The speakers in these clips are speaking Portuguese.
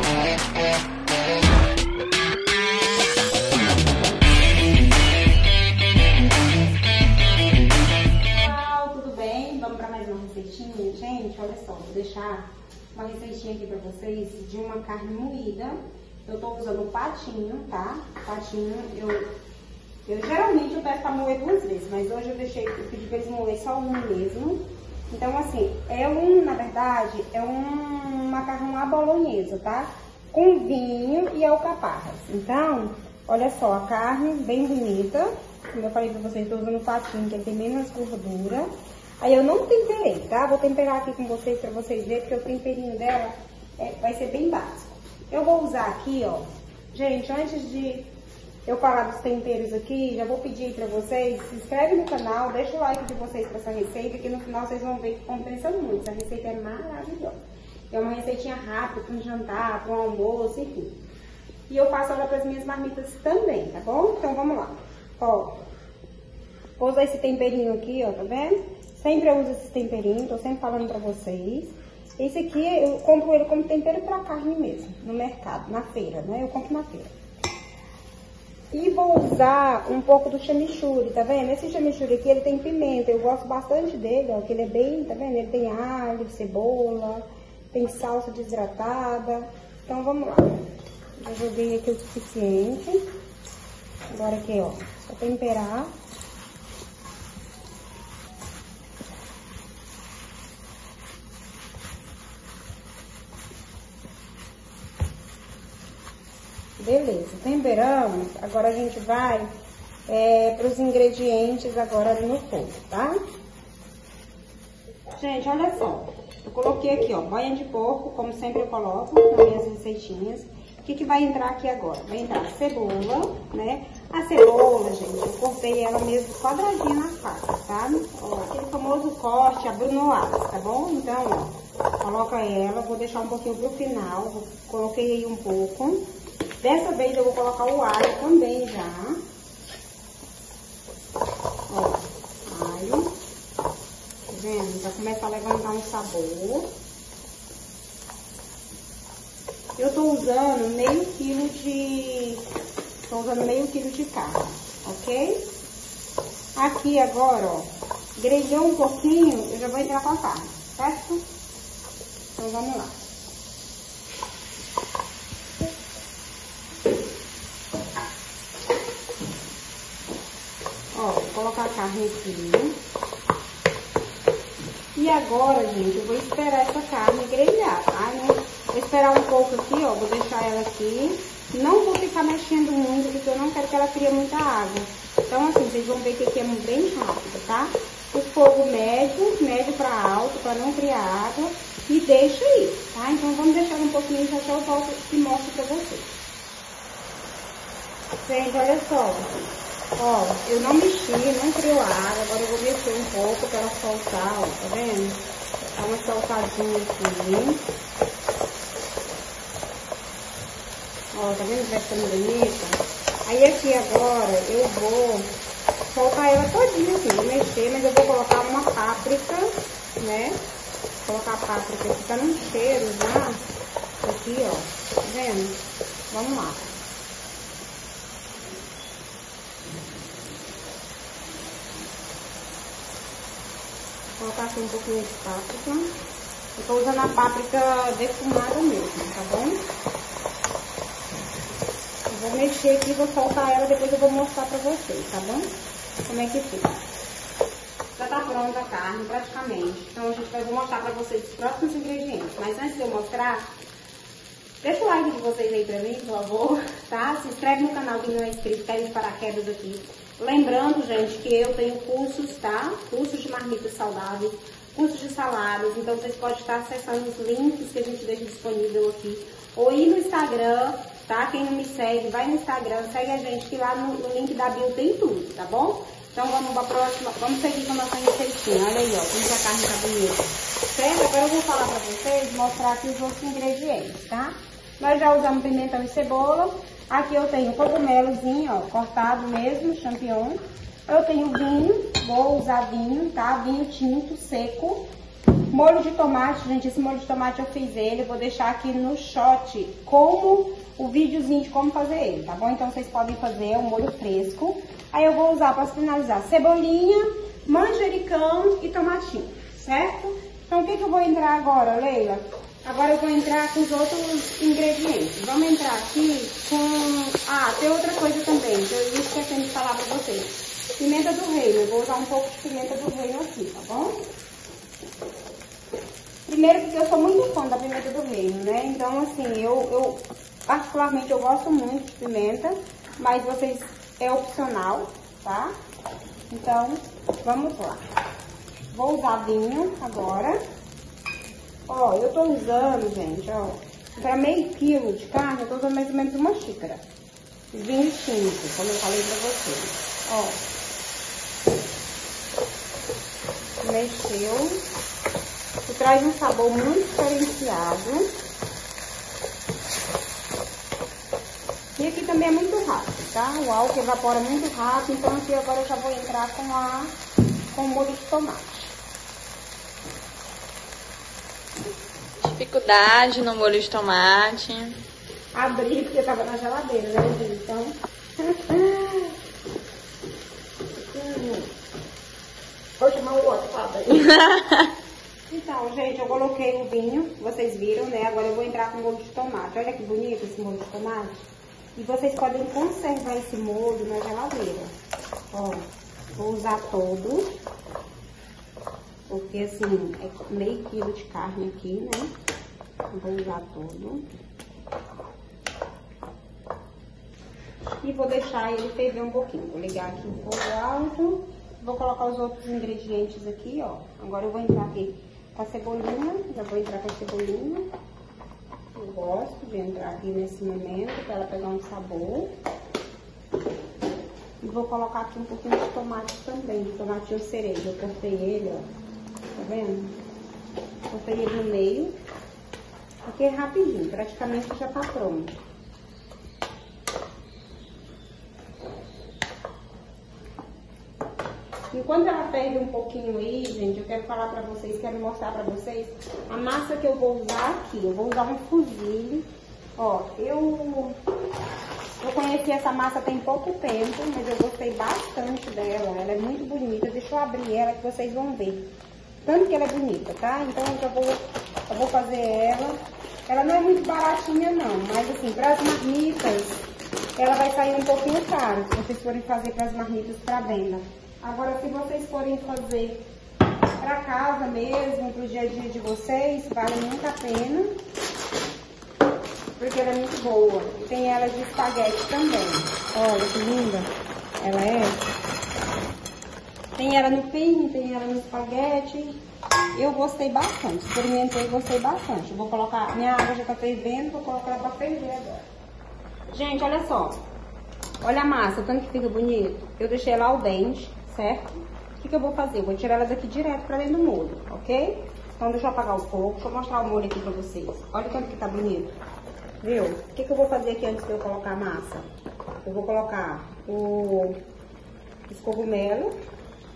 Pessoal, tudo bem? Vamos para mais uma receitinha? Gente, olha só, vou deixar uma receitinha aqui para vocês de uma carne moída. Eu tô usando o patinho, tá? O patinho, eu geralmente eu peço para moer duas vezes, mas hoje eu pedi para eles moer só um mesmo. Então, assim, na verdade, é um macarrão à bolonhesa, tá? Com vinho e alcaparras. Então, olha só, a carne bem bonita. Como eu falei pra vocês, tô usando um facinho, que tem menos gordura. Aí eu não temperei, tá? Vou temperar aqui com vocês, pra vocês verem, porque o temperinho dela vai ser bem básico. Eu vou usar aqui, ó. Gente, antes de eu falar dos temperos aqui, já vou pedir pra vocês, se inscreve no canal, deixa o like de vocês pra essa receita, que no final vocês vão ver que compensa muito. Essa receita é maravilhosa. É uma receitinha rápida, pra um jantar, pra um almoço, enfim. E eu faço ela pras minhas marmitas também, tá bom? Então, vamos lá. Ó, vou usar esse temperinho aqui, ó, tá vendo? Sempre eu uso esse temperinho, tô sempre falando pra vocês. Esse aqui, eu compro ele como tempero pra carne mesmo, no mercado, na feira, né? Eu compro na feira. E vou usar um pouco do chimichurri, tá vendo? Esse chimichurri aqui, ele tem pimenta, eu gosto bastante dele, ó, que ele é bem, tá vendo? Ele tem alho, cebola, tem salsa desidratada. Então, vamos lá. Eu joguei aqui o suficiente. Agora aqui, ó, só temperar. Beleza, temperamos, agora a gente vai para os ingredientes agora ali no fogo, tá? Gente, olha só, eu coloquei aqui, ó, banha de porco, como sempre eu coloco nas minhas receitinhas. O que que vai entrar aqui agora? Vai entrar cebola, né? A cebola, gente, eu cortei ela mesmo quadradinha na faca, tá? Ó, aquele famoso corte, a brunoise, tá bom? Então, ó, coloca ela, vou deixar um pouquinho pro final, coloquei aí um pouco. Dessa vez eu vou colocar o alho também já. Ó, alho. Tá vendo? Já começa a levantar um sabor. Eu tô usando meio quilo de carne, ok? Aqui agora, ó, grelhou um pouquinho, eu já vou entrar com a carne, certo? Então vamos lá. Vou colocar a carne aqui. E agora, gente, eu vou esperar essa carne grelhar, tá? Vou esperar um pouco aqui, ó. Vou deixar ela aqui. Não vou ficar mexendo muito, porque eu não quero que ela crie muita água. Então, assim, vocês vão ver que aqui é bem rápido, tá? O fogo médio, médio pra alto, pra não criar água. E deixa aí, tá? Então, vamos deixar um pouquinho isso até eu volto e mostro pra vocês. Gente, olha só. Ó, eu não mexi, não criou água, agora eu vou mexer um pouco pra ela soltar, ó, tá vendo? Dá uma soltadinha aqui. Ó, tá vendo que vai ficando bonita? Aí aqui agora eu vou soltar ela todinha assim, vou mexer, mas eu vou colocar uma páprica, né? Vou colocar a páprica aqui, tá num cheiro já. Aqui, ó, tá vendo? Vamos lá. Vou colocar aqui um pouquinho de páprica. Eu tô usando a páprica defumada mesmo, tá bom? Eu vou mexer aqui, vou soltar ela, depois eu vou mostrar pra vocês, tá bom? Como é que fica. Já tá pronta a carne, praticamente. Então, a gente vai mostrar pra vocês os próximos ingredientes. Mas antes de eu mostrar, deixa o like de vocês aí pra mim, por favor, tá? Se inscreve no canal que não é inscrito, cai de paraquedas aqui. Lembrando, gente, que eu tenho cursos, tá? Cursos de marmitas saudáveis, cursos de saladas. Então, vocês podem estar acessando os links que a gente deixa disponível aqui. Ou ir no Instagram, tá? Quem não me segue, vai no Instagram, segue a gente, que lá no link da bio tem tudo, tá bom? Então, vamos pra próxima. Vamos seguir com a nossa receitinha. Olha aí, ó, como a carne tá bonita. Certo? Agora eu vou falar pra vocês, mostrar aqui os outros ingredientes, tá? Nós já usamos pimentão e cebola. Aqui eu tenho cogumelozinho, ó, cortado mesmo, champignon. Eu tenho vinho, vou usar vinho, tá? Vinho tinto, seco. Molho de tomate, gente, esse molho de tomate eu fiz ele, vou deixar aqui no shot como o videozinho de como fazer ele, tá bom? Então vocês podem fazer um molho fresco. Aí eu vou usar para finalizar cebolinha, manjericão e tomatinho, certo? Então o que que eu vou entrar agora, Leila? Agora eu vou entrar com os outros ingredientes. Vamos entrar aqui com... Ah, tem outra coisa também que eu ia esquecendo de falar pra vocês. Pimenta do reino, eu vou usar um pouco de pimenta do reino aqui, tá bom? Primeiro porque eu sou muito fã da pimenta do reino, né? Então assim, eu particularmente eu gosto muito de pimenta, mas vocês é opcional, tá? Então, vamos lá. Vou usar vinho agora. Ó, eu tô usando, gente, ó, pra meio quilo de carne, eu tô usando mais ou menos uma xícara. Vinho tinto, como eu falei pra vocês. Ó. Mexeu. Que traz um sabor muito diferenciado. E aqui também é muito rápido, tá? O álcool evapora muito rápido, então aqui agora eu já vou entrar com o molho de tomate. Dificuldade no molho de tomate. Abri porque tava na geladeira, né, gente? Então. Vou chamar o outro, fala aí. Então, gente, eu coloquei o vinho, vocês viram, né? Agora eu vou entrar com o molho de tomate. Olha que bonito esse molho de tomate. E vocês podem conservar esse molho na geladeira. Ó, vou usar todo. Porque assim, é meio quilo de carne aqui, né? Vou usar todo. E vou deixar ele ferver um pouquinho. Vou ligar aqui o fogo alto. Vou colocar os outros ingredientes aqui, ó. Agora eu vou entrar aqui com a cebolinha. Já vou entrar com a cebolinha. Eu gosto de entrar aqui nesse momento pra ela pegar um sabor. E vou colocar aqui um pouquinho de tomate também. De tomatinho cereja. Eu cortei ele, ó. Tá vendo? Cortei ele no meio. Porque é rapidinho, praticamente já tá pronto. Enquanto ela ferve um pouquinho aí, gente, eu quero falar pra vocês, quero mostrar pra vocês a massa que eu vou usar aqui. Eu vou usar um fusilli. Ó, eu conheci essa massa tem pouco tempo, mas eu gostei bastante dela. Ela é muito bonita. Deixa eu abrir ela que vocês vão ver. Tanto que ela é bonita, tá? Então eu já vou fazer ela. Ela não é muito baratinha não, mas assim, para as marmitas, ela vai sair um pouquinho caro, se vocês forem fazer para as marmitas para venda. Agora, se vocês forem fazer para casa mesmo, para o dia a dia de vocês, vale muito a pena, porque ela é muito boa. E tem ela de espaguete também. Olha que linda ela é. Tem ela no penne, tem ela no espaguete. Eu gostei bastante, experimentei e gostei bastante. Eu vou colocar, minha água já tá fervendo, vou colocar ela pra ferver agora. Gente, olha só. Olha a massa, o tanto que fica bonito. Eu deixei ela ao dente, certo? O que que eu vou fazer? Eu vou tirar ela daqui direto pra dentro do molho, ok? Então deixa eu apagar o fogo, deixa eu mostrar o molho aqui pra vocês. Olha o tanto que tá bonito. Viu? O que que eu vou fazer aqui antes de eu colocar a massa? Eu vou colocar os cogumelos.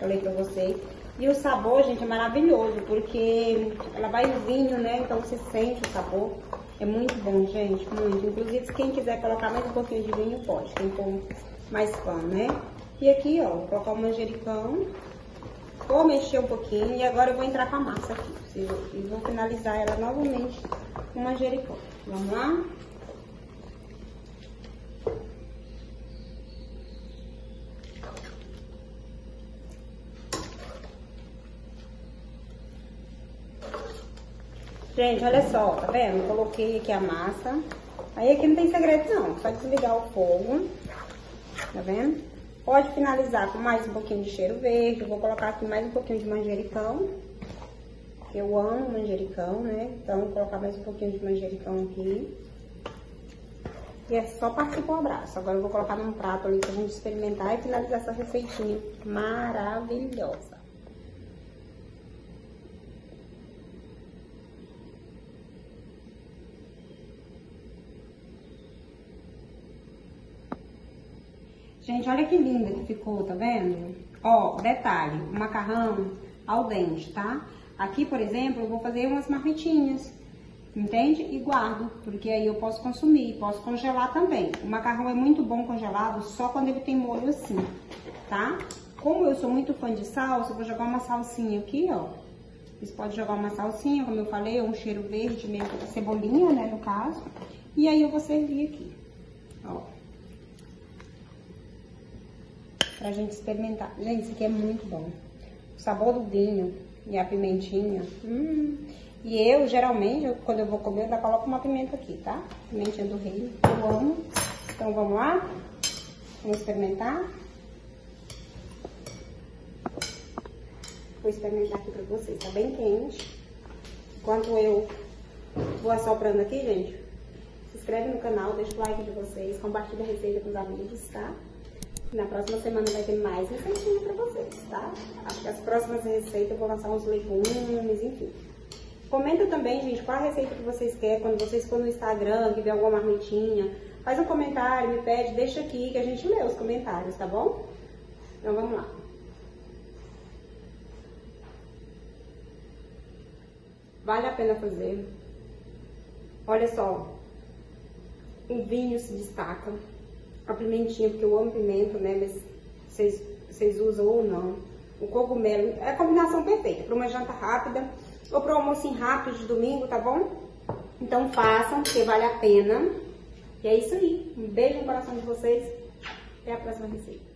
Falei pra vocês. E o sabor, gente, é maravilhoso, porque ela vai vinho, né? Então você sente o sabor. É muito bom, gente, muito. Inclusive, quem quiser colocar mais um pouquinho de vinho, pode. Quem for mais fã, né? E aqui, ó, vou colocar o manjericão. Vou mexer um pouquinho e agora eu vou entrar com a massa aqui. E vou finalizar ela novamente com o manjericão. Vamos lá? Gente, olha só, tá vendo? Coloquei aqui a massa. Aí aqui não tem segredo não, só desligar o fogo. Tá vendo? Pode finalizar com mais um pouquinho de cheiro verde. Eu vou colocar aqui mais um pouquinho de manjericão. Eu amo manjericão, né? Então vou colocar mais um pouquinho de manjericão aqui. E é só partir com o abraço. Agora eu vou colocar num prato ali pra gente experimentar e finalizar essa receitinha maravilhosa. Gente, olha que linda que ficou, tá vendo? Ó, detalhe, o macarrão ao dente, tá? Aqui, por exemplo, eu vou fazer umas marmitinhas, entende? E guardo, porque aí eu posso consumir, posso congelar também. O macarrão é muito bom congelado só quando ele tem molho assim, tá? Como eu sou muito fã de salsa, eu vou jogar uma salsinha aqui, ó. Vocês podem jogar uma salsinha, como eu falei, um cheiro verde mesmo, cebolinha, né, no caso. E aí eu vou servir aqui, ó. Pra gente experimentar. Gente, isso aqui é muito bom. O sabor do vinho e a pimentinha. E eu, geralmente, quando eu vou comer, eu ainda coloco uma pimenta aqui, tá? Pimentinha do reino, eu amo. Então, vamos lá. Vamos experimentar. Vou experimentar aqui pra vocês. Tá bem quente. Enquanto eu vou assoprando aqui, gente, se inscreve no canal, deixa o like de vocês, compartilha a receita com os amigos, tá? Na próxima semana vai ter mais receitinha pra vocês, tá? Acho que as próximas receitas eu vou lançar uns legumes, enfim. Comenta também, gente, qual a receita que vocês querem. Quando vocês for no Instagram, que vê alguma marmitinha, faz um comentário, me pede, deixa aqui que a gente lê os comentários, tá bom? Então vamos lá. Vale a pena fazer. Olha só, o vinho se destaca. A pimentinha, porque eu amo pimenta, né? Mas vocês usam ou não. O cogumelo é a combinação perfeita para uma janta rápida ou para um almoço rápido de domingo, tá bom? Então façam, porque vale a pena. E é isso aí. Um beijo no coração de vocês. Até a próxima receita.